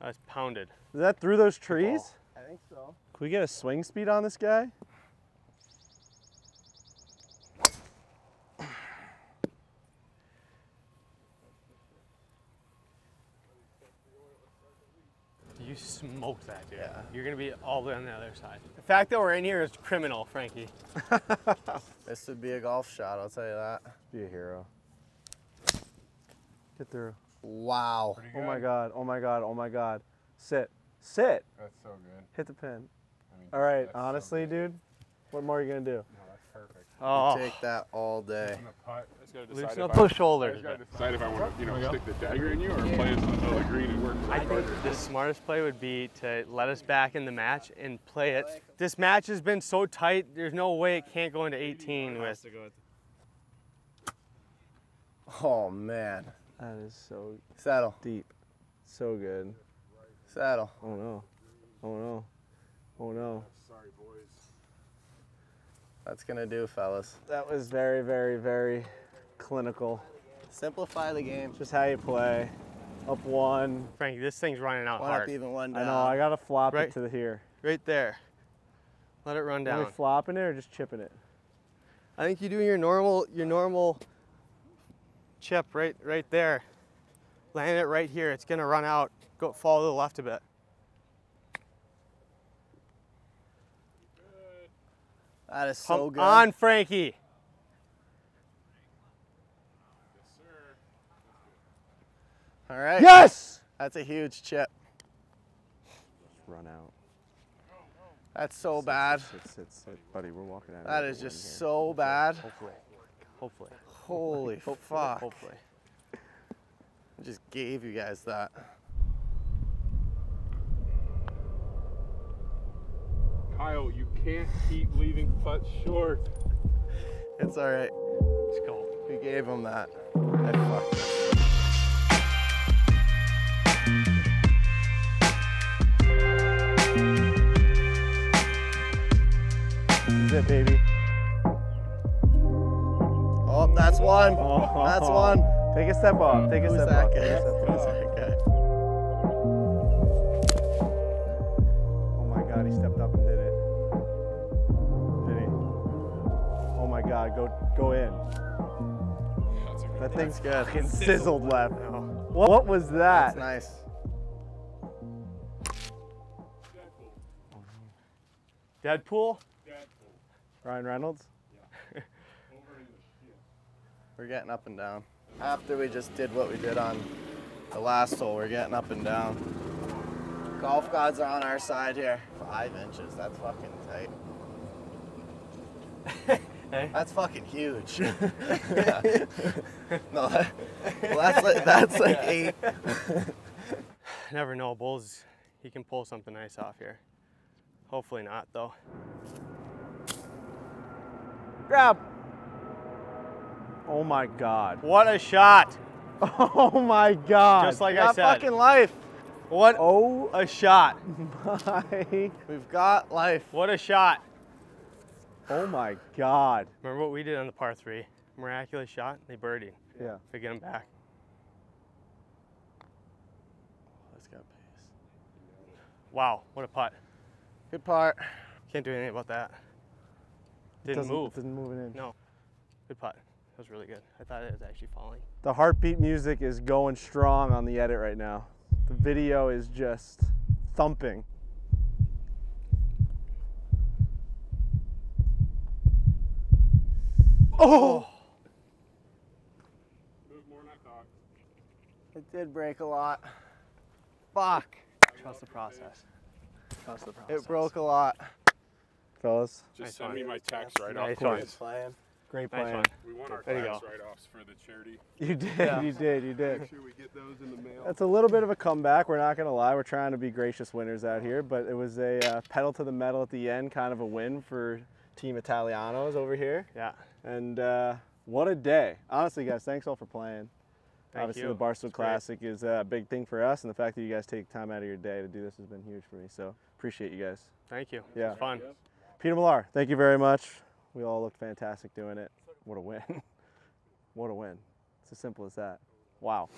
That's pounded. Is that through those trees? I think so. Can we get a swing speed on this guy? You smoked that, dude. Yeah. You're gonna be all the way on the other side. The fact that we're in here is criminal, Frankie. This would be a golf shot, I'll tell you that. Be a hero. Get through. Wow. Oh my God, oh my God, oh my God. Sit, sit. That's so good. Hit the pin. I mean, morning. All right, that's honestly, so dude, what more are you going to do? No, that's perfect. Oh. Take that all day. Loosen up those shoulders. I just got to decide if I want to, you know, stick the dagger in you or play us in the middle of green and work. I think the smartest play would be to let us back in the match and play it. This match has been so tight, there's no way it can't go into 18 with. Oh, man. That is so saddle deep. So good. Saddle. Oh, no. Oh, no. Oh, no. Sorry, boys. That's going to do, fellas. That was very, very, very clinical. Simplify the game. Just how you play. Up one. Frankie, this thing's running out hard. One up, even one down. I know. I got to flop it to here. Right there. Let it run down. Are we flopping it or just chipping it? I think you do your normal chip right there. Land it right here. It's going to run out. Go fall to the left a bit. That is so good. Come on, Frankie. Yes, sir. All right. Yes! That's a huge chip. Run out. That's so bad. Sit, buddy, we're walking out. That is just so bad. Hopefully. Holy fuck. Hopefully. I just gave you guys that. Kyle, you can't keep leaving putts short. It's all right. It's cool. We gave him that. I fucked him. That's it, baby. Oh, that's one. Oh. That's one. Take a step off. Take a step off. Take a step off. Oh my God, he stepped up and did it. Did he? Oh my God, go in. That thing's good. Fucking sizzled left. Now. What was that? That's nice. Deadpool? Ryan Reynolds? Yeah. We're getting up and down. After we just did what we did on the last hole, we're getting up and down. Golf gods are on our side here. 5 inches, that's fucking tight. Hey? That's fucking huge. No, that's like 8. Never know, Bulls, he can pull something nice off here. Hopefully not, though. Grab. Oh my God. What a shot. Oh my God. Just like I said. Got fucking life. What a shot. My. We've got life. What a shot. Oh my God. Remember what we did on the par 3? Miraculous shot, they birdied. Yeah. To get them back. Let's go pace. Wow, what a putt. Good putt. Can't do anything about that. It didn't move an inch. No. Good putt. That was really good. I thought it was actually falling. The heartbeat music is going strong on the edit right now. The video is just thumping. Oh! Moved more than I thought. It did break a lot. Fuck. Trust the process. Trust the process. It broke a lot. Fellas. Just send me my tax write-off. Nice plan. Great plan. We won our tax write-offs for the charity. You did, yeah. you did. Make sure we get those in the mail. That's a little bit of a comeback. We're not going to lie. We're trying to be gracious winners out here, but it was a pedal to the metal at the end, kind of a win for Team Italianos over here. Yeah. And what a day. Honestly, guys, thanks all for playing. Obviously, the Barstool Classic is a big thing for us, and the fact that you guys take time out of your day to do this has been huge for me, so appreciate you guys. Thank you. Yeah. It was fun. Peter Millar, thank you very much. We all looked fantastic doing it. What a win. What a win. It's as simple as that. Wow.